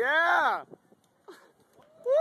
Yeah! Woo!